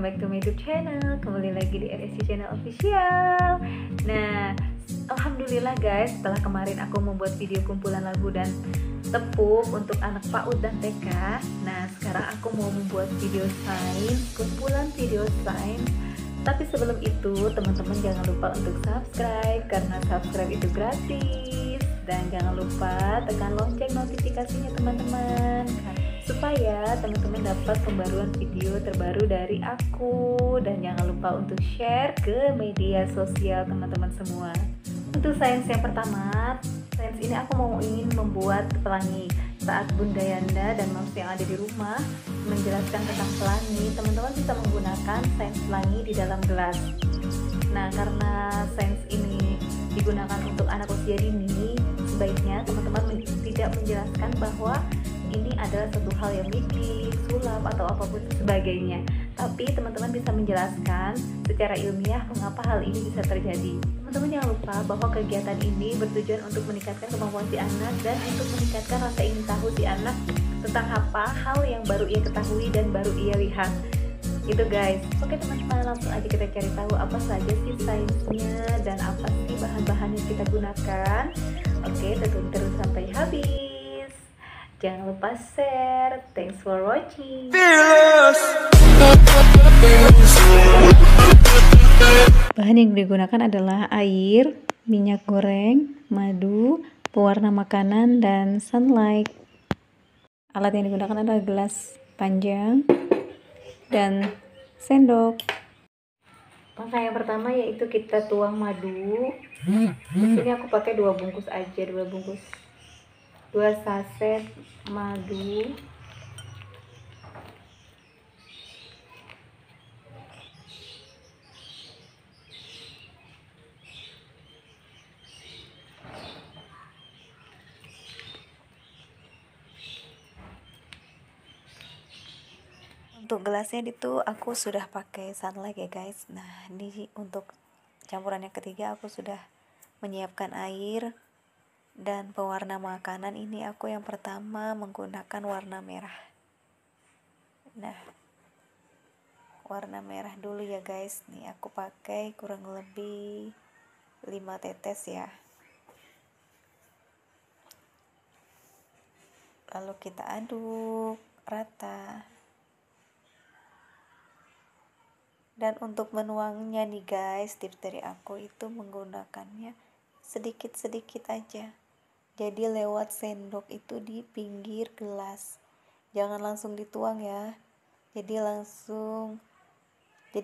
welcome back to my YouTube channel. Kembali lagi di RSC channel official. Nah, alhamdulillah guys, setelah kemarin aku membuat video kumpulan lagu dan tepuk untuk anak PAUD dan TK. Nah, sekarang aku mau membuat video sains, kumpulan video sains. Tapi sebelum itu, teman-teman jangan lupa untuk subscribe, karena subscribe itu gratis. Dan jangan lupa tekan lonceng notifikasinya teman-teman, supaya teman-teman dapat pembaruan video terbaru dari aku. Dan jangan lupa untuk share ke media sosial teman-teman semua. Untuk sains yang pertama, sains ini aku ingin membuat pelangi. Saat Bunda Yanda dan Mams yang ada di rumah menjelaskan tentang pelangi, teman-teman bisa menggunakan sains pelangi di dalam gelas. Nah, karena sains ini digunakan untuk anak usia dini, sebaiknya teman-teman tidak menjelaskan bahwa ini adalah satu hal yang mistik, sulap, atau apapun sebagainya. Tapi teman-teman bisa menjelaskan secara ilmiah mengapa hal ini bisa terjadi. Teman-teman jangan lupa bahwa kegiatan ini bertujuan untuk meningkatkan kemampuan si anak dan untuk meningkatkan rasa ingin tahu si anak tentang apa hal yang baru ia ketahui dan baru ia lihat. Gitu guys. Oke teman-teman, langsung aja kita cari tahu apa saja sih sainsnya dan apa sih bahan-bahan yang kita gunakan. Oke, tonton terus sampai habis. Jangan lupa share. Thanks for watching. Bahan yang digunakan adalah air, minyak goreng, madu, pewarna makanan, dan sunlight. Alat yang digunakan adalah gelas panjang dan sendok. Langkah yang pertama yaitu kita tuang madu. Di sini aku pakai 2 bungkus aja, 2 bungkus. 2 saset madu. Untuk gelasnya itu aku sudah pakai sunlight ya guys. Nah, ini untuk campuran yang ketiga aku sudah menyiapkan air dan pewarna makanan. Ini aku yang pertama menggunakan warna merah. Nah, warna merah dulu ya guys. Nih aku pakai kurang lebih 5 tetes ya. Lalu kita aduk rata. Dan untuk menuangnya nih guys, tips dari aku itu menggunakannya sedikit-sedikit aja. Jadi lewat sendok itu di pinggir gelas. Jangan langsung dituang ya. Jadi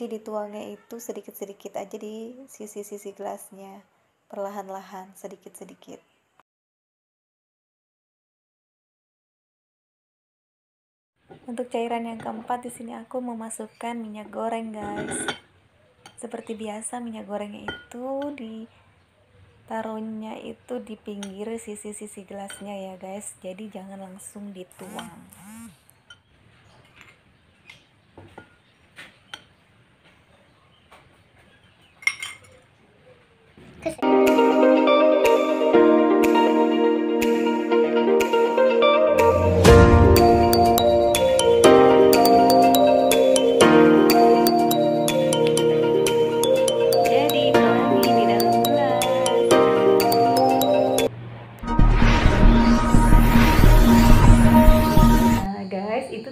dituangnya itu sedikit-sedikit aja di sisi-sisi gelasnya. Perlahan-lahan, sedikit-sedikit. Untuk cairan yang keempat, di sini aku memasukkan minyak goreng, guys. Seperti biasa, minyak gorengnya itu taruhnya itu di pinggir sisi-sisi gelasnya ya guys, jadi jangan langsung dituang.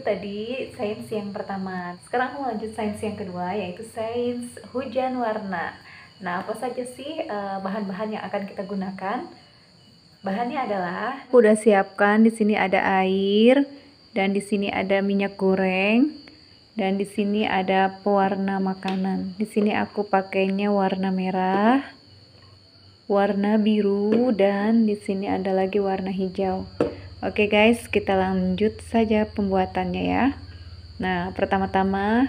Tadi sains yang pertama. Sekarang aku lanjut sains yang kedua, yaitu sains hujan warna. Nah, apa saja sih bahan-bahan yang akan kita gunakan? Bahannya adalah, aku udah siapkan. Di sini ada air, dan di sini ada minyak goreng, dan di sini ada pewarna makanan. Di sini aku pakainya warna merah, warna biru, dan di sini ada lagi warna hijau. Oke guys, kita lanjut saja pembuatannya ya. Nah, pertama-tama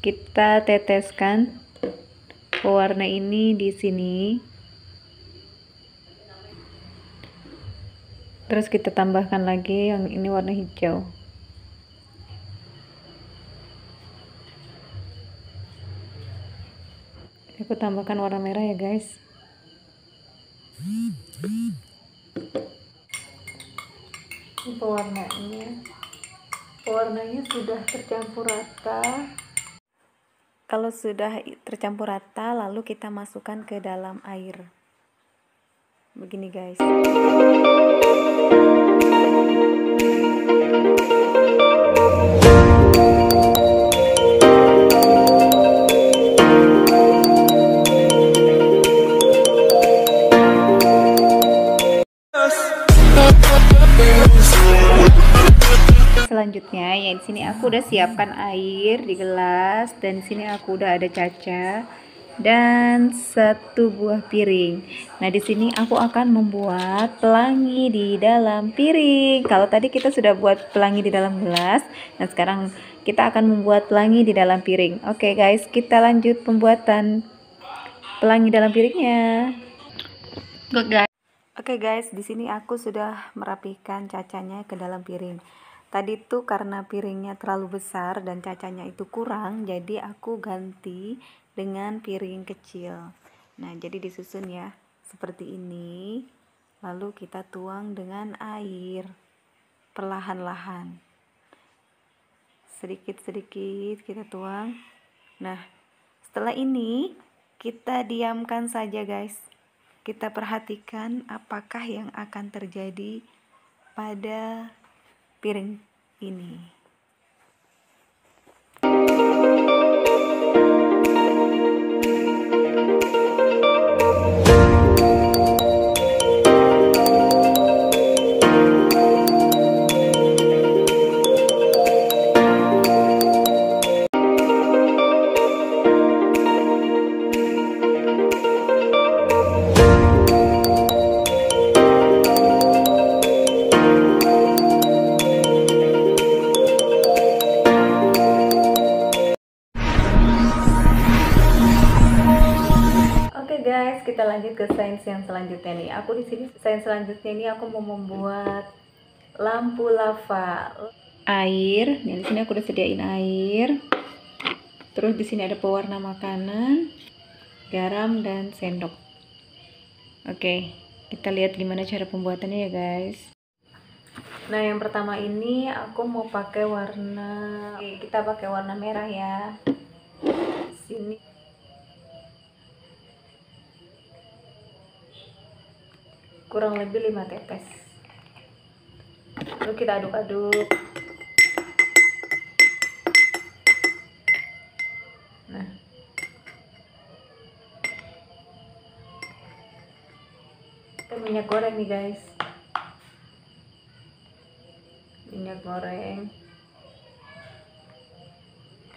kita teteskan pewarna ini di sini. Terus kita tambahkan lagi yang ini warna hijau. Aku tambahkan warna merah ya guys. Pewarnanya sudah tercampur rata. Kalau sudah tercampur rata, lalu kita masukkan ke dalam air. Begini guys. Selanjutnya ya, di sini aku udah siapkan air di gelas, dan di sini aku udah ada caca dan satu buah piring. Nah, di sini aku akan membuat pelangi di dalam piring. Kalau tadi kita sudah buat pelangi di dalam gelas, nah sekarang kita akan membuat pelangi di dalam piring. Oke guys, kita lanjut pembuatan pelangi dalam piringnya. Oke guys, di sini aku sudah merapikan cacanya ke dalam piring. Tadi tuh karena piringnya terlalu besar dan cacanya itu kurang, jadi aku ganti dengan piring kecil. Nah, jadi disusun ya seperti ini. Lalu kita tuang dengan air perlahan-lahan. Sedikit-sedikit kita tuang. Nah, setelah ini kita diamkan saja, guys. Kita perhatikan apakah yang akan terjadi pada piring ini. Kita lanjut ke sains yang selanjutnya nih. Aku di sini sains selanjutnya ini aku mau membuat lampu lava. Air, di sini aku udah sediain air. Terus di sini ada pewarna makanan, garam dan sendok. Oke, kita lihat gimana cara pembuatannya ya guys. Nah, yang pertama ini aku mau pakai warna. Oke, kita pakai warna merah ya. Sini. Kurang lebih 5 tetes. Lalu kita aduk-aduk. Nah. Kita minyak goreng nih, guys. Minyak goreng.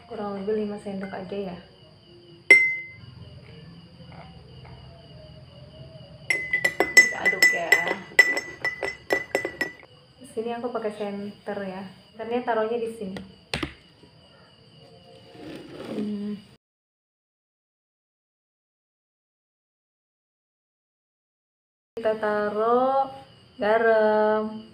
Kurang lebih 5 sendok aja ya. Ini aku pakai senter ya. Senternya taruhnya di sini. Kita taruh garam.